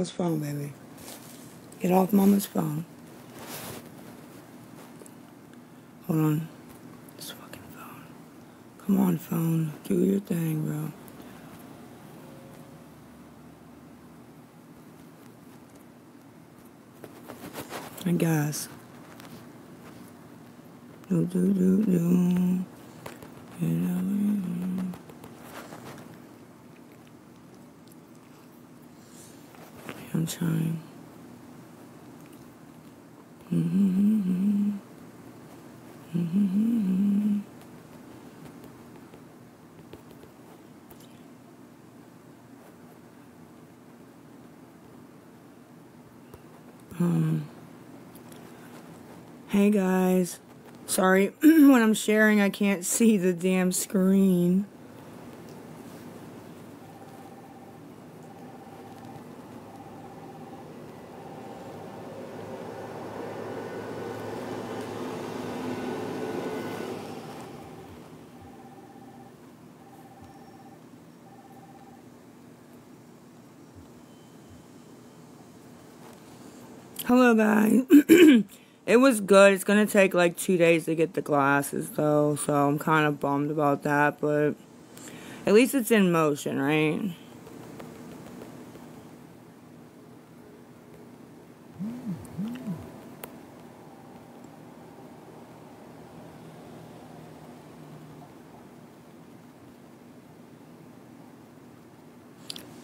Mama's phone, baby. Get off Mama's phone. Hold on. This fucking phone. Come on, phone. Do your thing, bro. And guys. Do, do, do, do. You know, I'm trying. Mm-hmm. Mm-hmm. Hey guys, sorry when I'm sharing I can't see the damn screen. Hello guys, it was good. It's gonna take like 2 days to get the glasses though, so I'm kind of bummed about that, but at least it's in motion, right?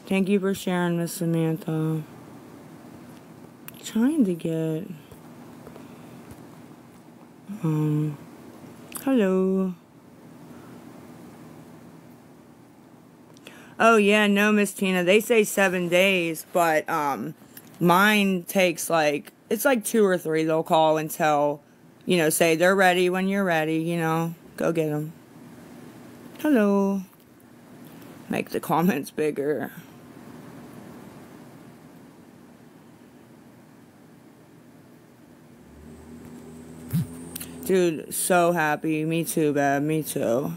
Thank you for sharing, Miss Samantha. Trying to get hello. Oh yeah, no, Miss Tina, they say 7 days, but mine takes like, it's like 2 or 3. They'll call and tell, you know, say they're ready when you're ready, you know, go get them. Hello. Make the comments bigger. Dude, so happy. Me too, babe. Me too.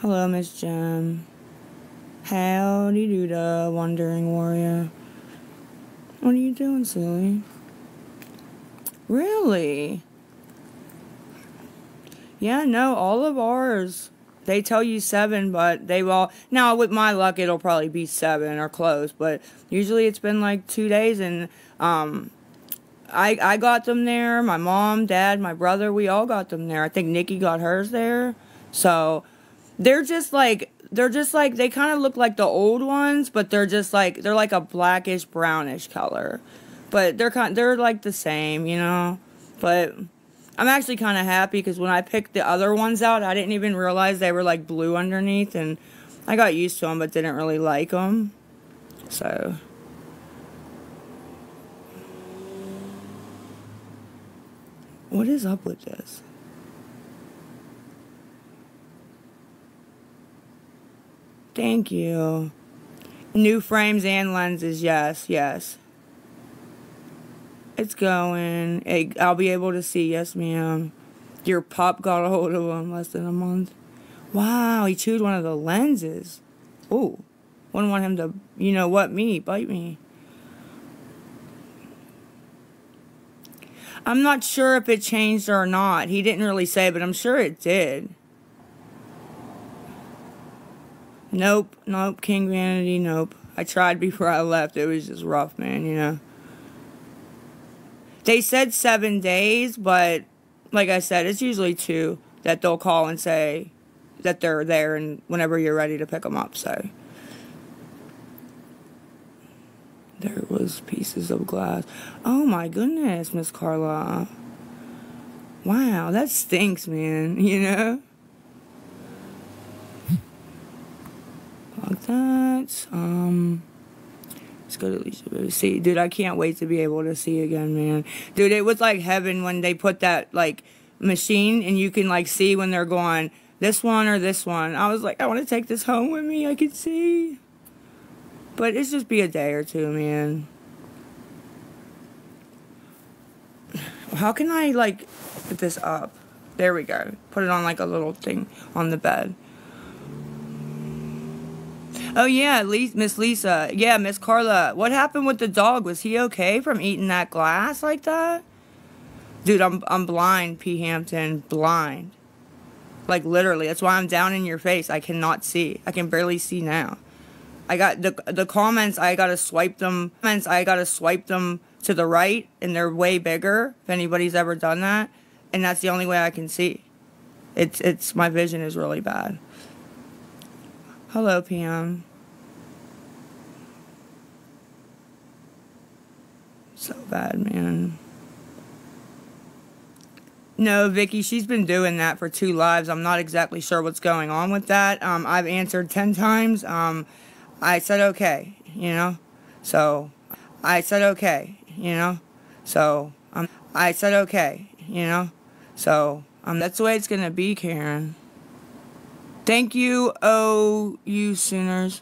Hello, Miss Jem. Howdy doo-dah, Wandering Warrior. What are you doing, silly? Really? Yeah, no, all of ours. They tell you 7, but they've all... Now, with my luck, it'll probably be 7 or close, but usually it's been like 2 days, and, I got them there. My mom, dad, my brother, we all got them there. I think Nikki got hers there. So they're just like they kind of look like the old ones, but they're like a blackish brownish color. But they're like the same, you know. But I'm actually kind of happy because when I picked the other ones out, I didn't even realize they were like blue underneath, and I got used to them but didn't really like them. So what is up with this? Thank you. New frames and lenses, yes, yes. It's going. I'll be able to see, yes ma'am. Your pup got a hold of him less than a month. Wow, he chewed one of the lenses. Ooh, wouldn't want him to, you know what, bite me. I'm not sure if it changed or not. He didn't really say, but I'm sure it did. Nope, nope, King Vanity, nope. I tried before I left. It was just rough, man, you know. They said 7 days, but like I said, it's usually 2 that they'll call and say that they're there and whenever you're ready to pick them up, so. There was pieces of glass. Oh my goodness, Miss Carla. Wow, that stinks, man, you know? Like that. Let's go to Lisa. See, dude, I can't wait to be able to see again, man. Dude, it was like heaven when they put that, like, machine and you can, like, see when they're going, this one or this one. I was like, I want to take this home with me. I can see. But it's just be a day or 2, man. How can I, like, put this up? There we go. Put it on, like, a little thing on the bed. Oh, yeah, Miss Lisa. Yeah, Miss Carla. What happened with the dog? Was he okay from eating that glass like that? Dude, I'm blind, P. Hampton. Blind. Like, literally. That's why I'm down in your face. I cannot see. I can barely see now. I got the comments. I gotta swipe them. To the right, and they're way bigger. If anybody's ever done that, and that's the only way I can see. It's my vision is really bad. Hello, PM. So bad, man. No, Vicky, she's been doing that for 2 lives. I'm not exactly sure what's going on with that. I've answered 10 times. I said okay, you know, so I said okay, you know, so I said okay, you know, so that's the way it's gonna be, Karen. Thank you, oh, you Sooners.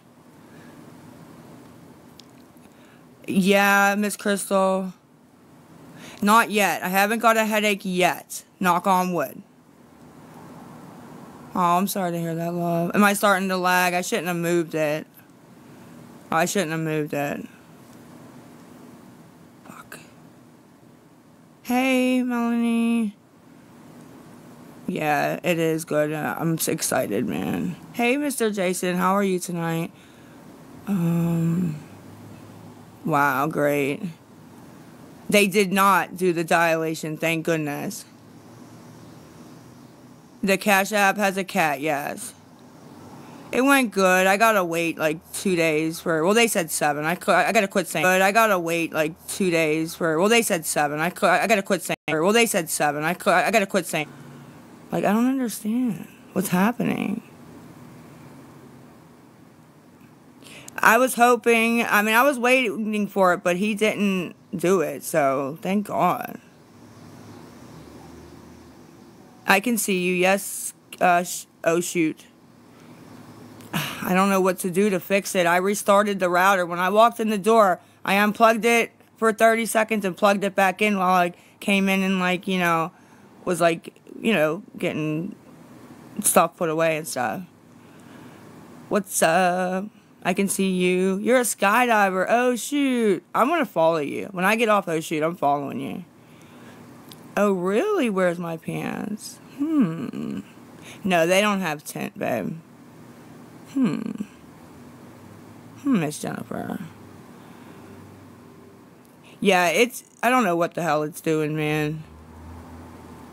Yeah, Miss Crystal. Not yet. I haven't got a headache yet. Knock on wood. Oh, I'm sorry to hear that, love. Am I starting to lag? I shouldn't have moved it. I shouldn't have moved it. Fuck. Hey, Melanie. Yeah, it is good. I'm excited, man. Hey, Mr. Jason, how are you tonight? Wow, great. They did not do the dilation, thank goodness. The Cash App has a cat, yes. It went good. I gotta wait like 2 days for. Well, they said 7. I gotta quit saying. But I gotta wait like 2 days for. Well, they said 7. I gotta quit saying. Well, they said 7. I gotta quit saying. Like, I don't understand what's happening. I was hoping. I mean, I was waiting for it, but he didn't do it. So thank God. I can see you. Yes. Oh shoot. I don't know what to do to fix it. I restarted the router. When I walked in the door, I unplugged it for 30 seconds and plugged it back in while I came in and, like, you know, was, like, you know, getting stuff put away and stuff. What's up? I can see you. You're a skydiver. Oh, shoot. I'm going to follow you. When I get off, oh, shoot, I'm following you. Oh, really? Where's my pants? No, they don't have tint, babe. Miss Jennifer. Yeah, it's, I don't know what the hell it's doing, man.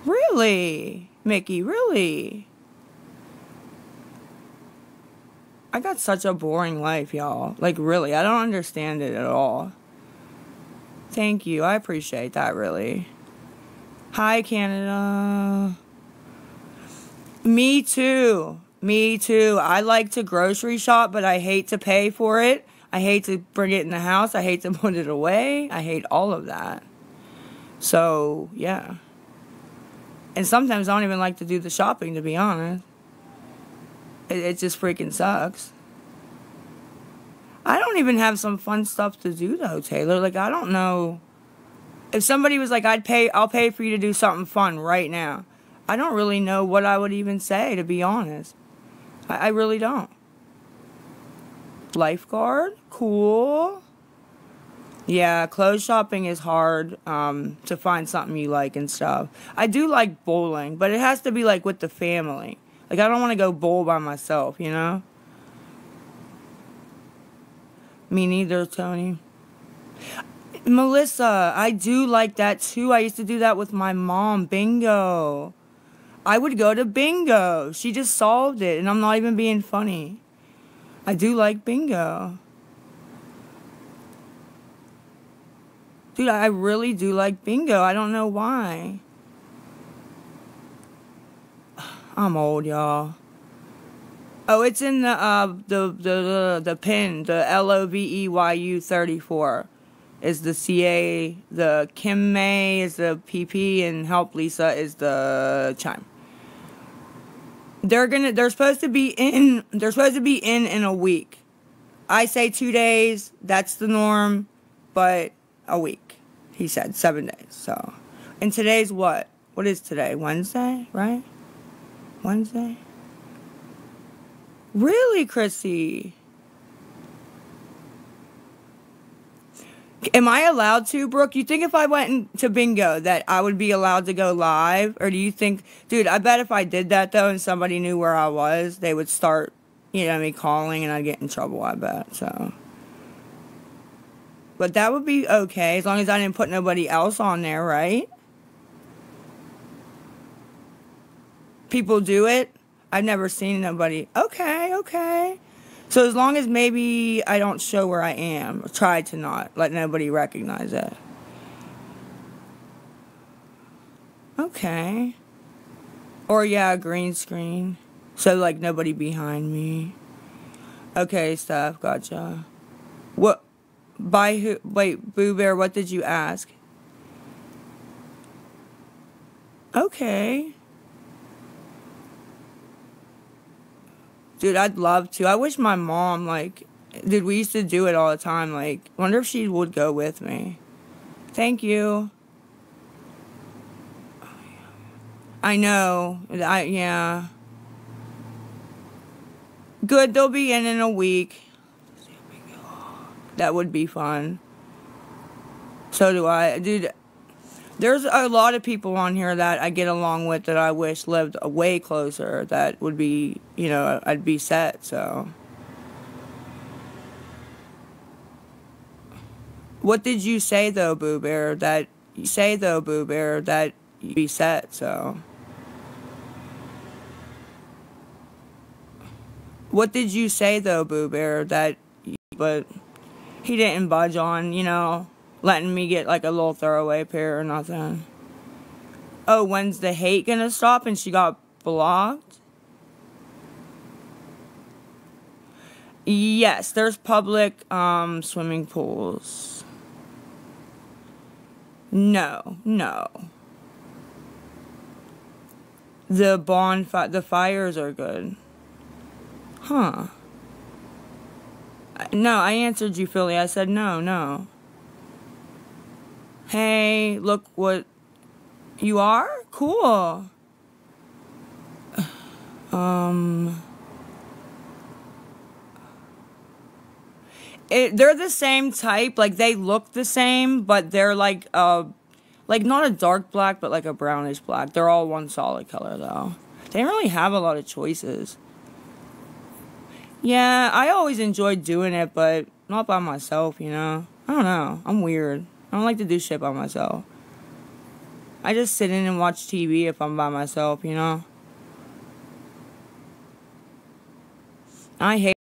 Really? Mickey, really? I got such a boring life, y'all. Like, really, I don't understand it at all. Thank you, I appreciate that, really. Hi, Canada. Me too. Me too. I like to grocery shop, but I hate to pay for it. I hate to bring it in the house. I hate to put it away. I hate all of that. So, yeah. And sometimes I don't even like to do the shopping, to be honest. It just freaking sucks. I don't even have some fun stuff to do, though, Taylor. Like, I don't know. If somebody was like, I'll pay for you to do something fun right now, I don't really know what I would even say, to be honest. I really don't. Lifeguard? Cool. Yeah, clothes shopping is hard to find something you like and stuff. I do like bowling, but it has to be, like, with the family. Like, I don't want to go bowl by myself, you know? Me neither, Tony. Melissa, I do like that, too. I used to do that with my mom. Bingo. I would go to bingo. She just solved it, and I'm not even being funny. I do like bingo. Dude, I really do like bingo. I don't know why. I'm old, y'all. Oh, it's in the pin, the LOVEYU 34. Is the CA, the Kim May is the PP, and Help Lisa is the Chime. They're supposed to be in a week. I say 2 days, that's the norm, but a week. He said 7 days, so. And today's what? What is today? Wednesday, right? Wednesday? Really, Chrissy? Am I allowed to, Brooke? You think if I went to bingo that I would be allowed to go live? Or do you think, dude, I bet if I did that, though, and somebody knew where I was, they would start, you know what I mean, calling, and I'd get in trouble, I bet, so. But that would be okay, as long as I didn't put nobody else on there, right? People do it. I've never seen nobody. Okay, okay. So as long as maybe I don't show where I am, or try to not let nobody recognize it. Okay. Or yeah, green screen. So like nobody behind me. Okay, Steph, gotcha. What? By who? Wait, Boo Bear, what did you ask? Okay. Dude, I'd love to. I wish my mom, like, dude, we used to do it all the time. Like, wonder if she would go with me. Thank you. I know. Yeah. Good, they'll be in a week. That would be fun. So do I. Dude, there's a lot of people on here that I get along with that I wish lived way closer. That would be, you know, I'd be set, so. What did you say, though, Boo Bear? That you say, though, Boo Bear, that you'd be set, so. What did you say, though, Boo Bear? That, but he didn't budge on, you know. Letting me get like a little throwaway pair or nothing. Oh, when's the hate gonna stop? And she got blocked? Yes, there's public swimming pools. No, no. The bonfire, the fires are good. Huh. No, I answered you, Philly. I said no, no. Hey, look what you are? Cool. They're the same type. Like, they look the same, but they're like not a dark black, but like a brownish black. They're all one solid color, though. They don't really have a lot of choices. Yeah, I always enjoyed doing it, but not by myself, you know? I don't know. I'm weird. I don't like to do shit by myself. I just sit in and watch TV if I'm by myself, you know? I hate